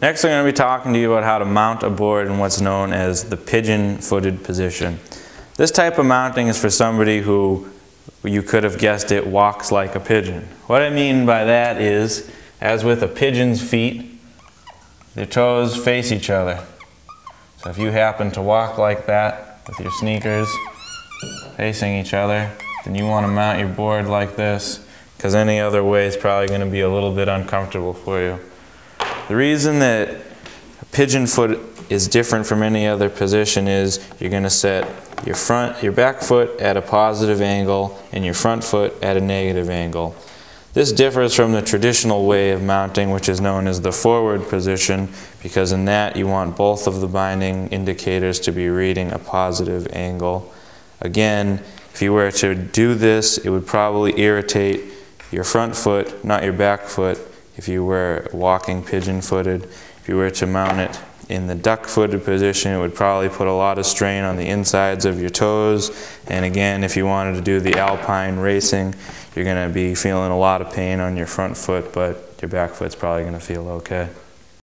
Next, I'm going to be talking to you about how to mount a board in what's known as the pigeon-footed position. This type of mounting is for somebody who, you could have guessed it, walks like a pigeon. What I mean by that is, as with a pigeon's feet, their toes face each other. So if you happen to walk like that, with your sneakers facing each other, then you want to mount your board like this, because any other way is probably going to be a little bit uncomfortable for you. The reason that a pigeon foot is different from any other position is you're going to set your back foot at a positive angle and your front foot at a negative angle. This differs from the traditional way of mounting, which is known as the forward position, because in that you want both of the binding indicators to be reading a positive angle. Again, if you were to do this, it would probably irritate your front foot, not your back foot, if you were walking pigeon-footed. If you were to mount it in the duck-footed position, it would probably put a lot of strain on the insides of your toes. And again, if you wanted to do the alpine racing, you're going to be feeling a lot of pain on your front foot, but your back foot's probably going to feel okay.